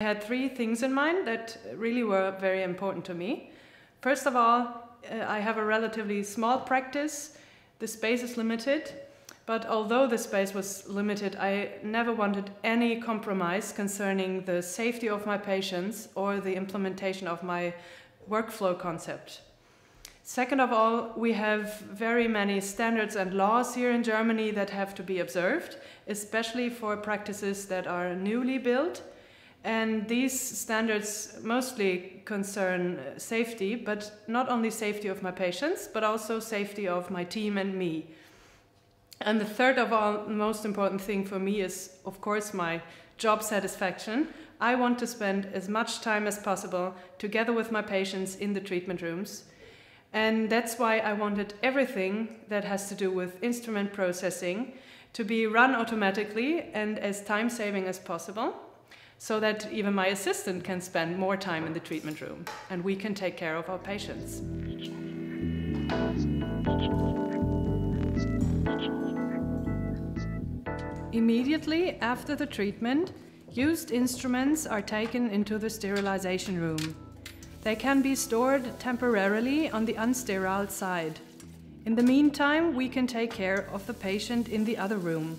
I had three things in mind that really were very important to me. First of all, I have a relatively small practice. The space is limited, but although the space was limited, I never wanted any compromise concerning the safety of my patients or the implementation of my workflow concept. Second of all, we have very many standards and laws here in Germany that have to be observed, especially for practices that are newly built. And these standards mostly concern safety, but not only safety of my patients, but also safety of my team and me. And the third of all, most important thing for me is, of course, my job satisfaction. I want to spend as much time as possible together with my patients in the treatment rooms. And that's why I wanted everything that has to do with instrument processing to be run automatically and as time-saving as possible, so that even my assistant can spend more time in the treatment room and we can take care of our patients. Immediately after the treatment, used instruments are taken into the sterilization room. They can be stored temporarily on the unsterile side. In the meantime, we can take care of the patient in the other room.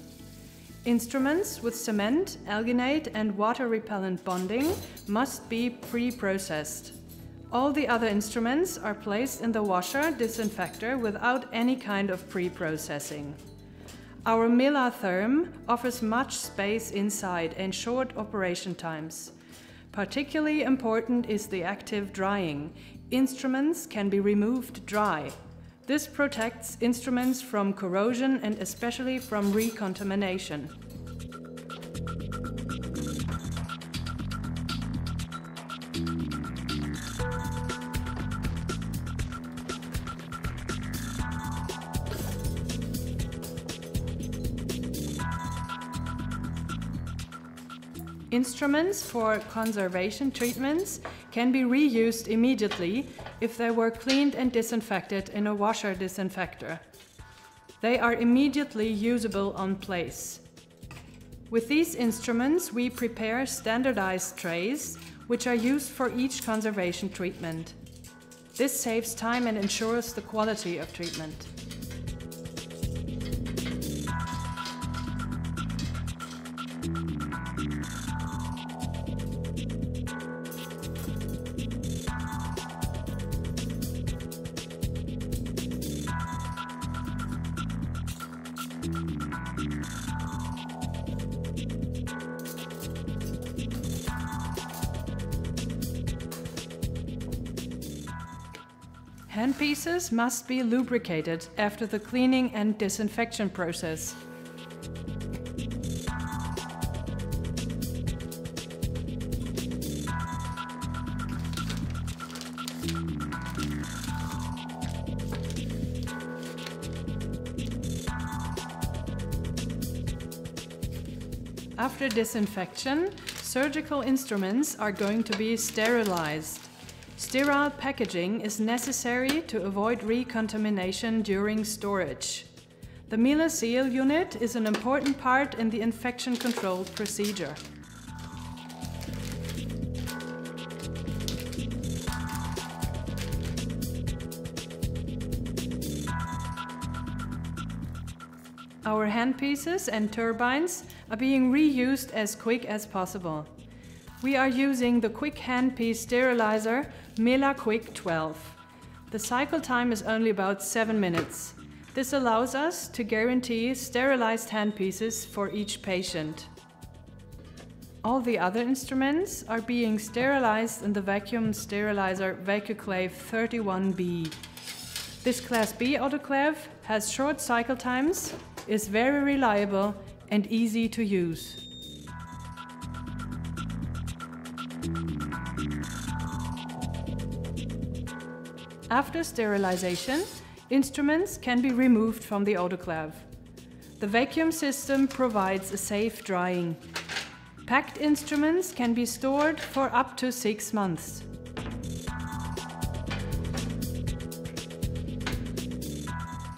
Instruments with cement, alginate and water-repellent bonding must be pre-processed. All the other instruments are placed in the washer disinfector without any kind of pre-processing. Our MELAtherm offers much space inside and short operation times. Particularly important is the active drying. Instruments can be removed dry. This protects instruments from corrosion and especially from recontamination. Instruments for conservation treatments can be reused immediately if they were cleaned and disinfected in a washer disinfector. They are immediately usable on place. With these instruments, we prepare standardized trays, which are used for each conservation treatment. This saves time and ensures the quality of treatment. Handpieces must be lubricated after the cleaning and disinfection process. After disinfection, surgical instruments are going to be sterilized. Sterile packaging is necessary to avoid recontamination during storage. The MELAseal unit is an important part in the infection control procedure. Our handpieces and turbines are being reused as quick as possible. We are using the quick handpiece sterilizer MELAquick 12. The cycle time is only about 7 minutes. This allows us to guarantee sterilized handpieces for each patient. All the other instruments are being sterilized in the vacuum sterilizer Vacuklav 31 B+. This Class B autoclave has short cycle times, is very reliable and easy to use. After sterilization, instruments can be removed from the autoclave. The vacuum system provides a safe drying. Packed instruments can be stored for up to 6 months.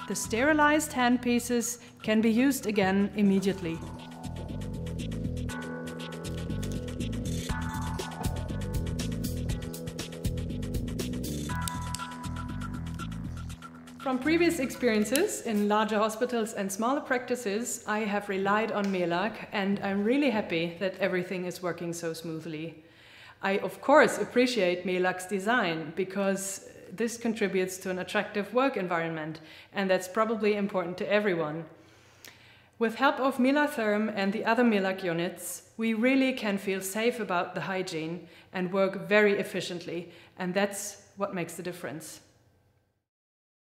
The sterilized handpieces can be used again immediately. From previous experiences in larger hospitals and smaller practices, I have relied on MELAG, and I'm really happy that everything is working so smoothly. I, of course, appreciate MELAG's design because this contributes to an attractive work environment, and that's probably important to everyone. With help of MELAtherm and the other MELAG units, we really can feel safe about the hygiene and work very efficiently, and that's what makes the difference.